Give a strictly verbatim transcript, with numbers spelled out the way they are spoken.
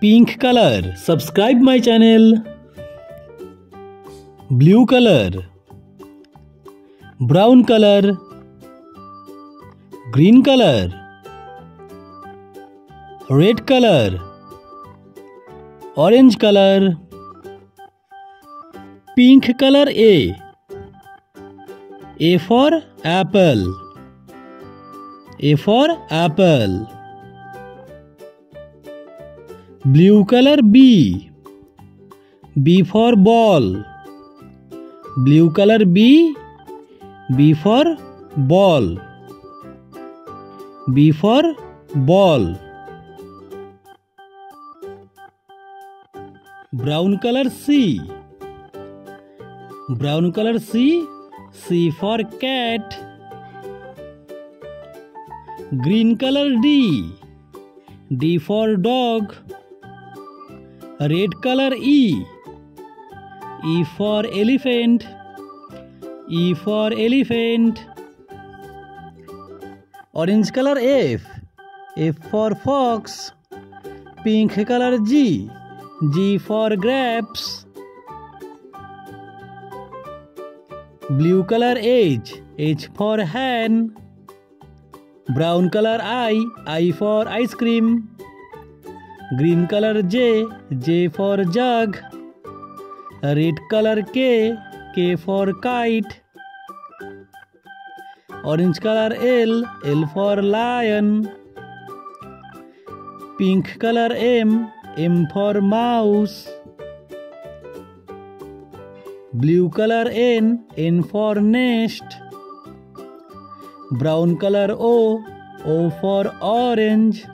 pink color. Subscribe my channel. Blue color, brown color, green color, red color, orange color, pink color. A A for apple, A for apple. Blue color. B B for ball, blue color. B B for ball, B for ball. Brown color. C Brown color. C C for cat. Green color. D D for dog. Red color. E E for elephant, E for elephant. Orange color. F F for fox. Pink color. G G for grapes. Blue color. H H for hen. Brown color. I I for ice cream. Green color. J J for jug. Red color. K K for kite. Orange color. L L for lion. Pink color. M M for mouse. Blue color. N N for nest. Brown color. O O for orange.